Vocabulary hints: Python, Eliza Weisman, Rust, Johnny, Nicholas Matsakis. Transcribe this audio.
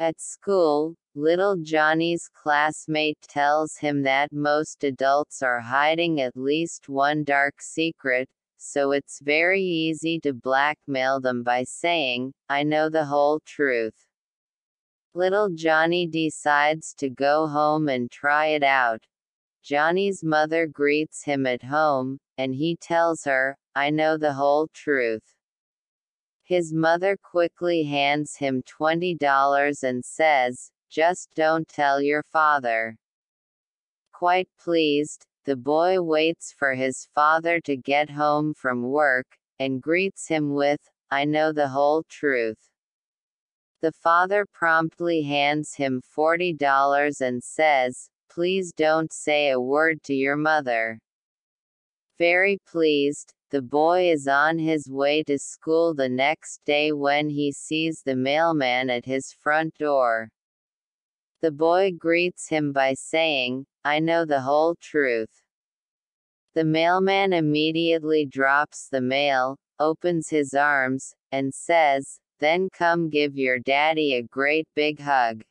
At school, little Johnny's classmate tells him that most adults are hiding at least one dark secret, so it's very easy to blackmail them by saying, "I know the whole truth." Little Johnny decides to go home and try it out. Johnny's mother greets him at home, and he tells her, "I know the whole truth." His mother quickly hands him $20 and says, "Just don't tell your father." Quite pleased, the boy waits for his father to get home from work, and greets him with, "I know the whole truth." The father promptly hands him $40 and says, "Please don't say a word to your mother." Very pleased, the boy is on his way to school the next day when he sees the mailman at his front door. The boy greets him by saying, "I know the whole truth." The mailman immediately drops the mail, opens his arms, and says, "Then come give your daddy a great big hug."